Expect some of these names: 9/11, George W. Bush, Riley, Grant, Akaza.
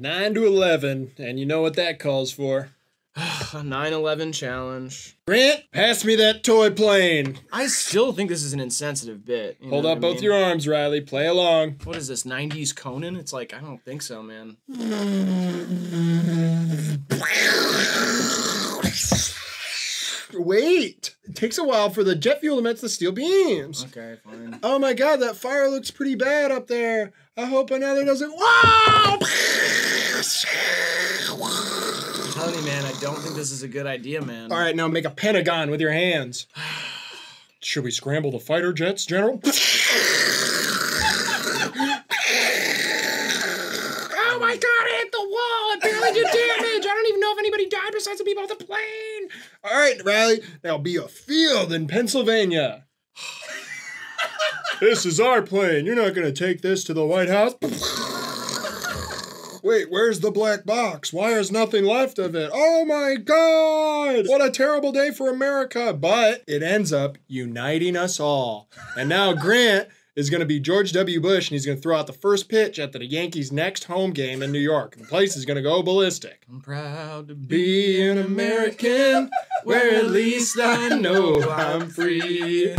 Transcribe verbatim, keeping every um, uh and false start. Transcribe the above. nine to eleven, and you know what that calls for. A nine eleven challenge. Grant, pass me that toy plane. I still think this is an insensitive bit. You Hold up both mean? your arms, Riley. Play along. What is this, nineties Conan? It's like, I don't think so, man. Wait. It takes a while for the jet fuel to match the steel beams. Okay, fine. Oh my god, that fire looks pretty bad up there. I hope another doesn't... Whoa! I'm telling you, man, I don't think this is a good idea, man. All right, now make a pentagon with your hands. Should we scramble the fighter jets, General? Oh my god, I hit the wall! It barely did damage! I don't even know if anybody died besides the people on the plane! All right, Riley, now be a field in Pennsylvania. This is our plane. You're not going to take this to the White House. Wait, where's the black box? Why is nothing left of it? Oh my god! What a terrible day for America! But it ends up uniting us all. And now Grant is going to be George W. Bush, and he's going to throw out the first pitch at the Yankees' next home game in New York. The place is going to go ballistic. I'm proud to be an American, where at least I know I'm free.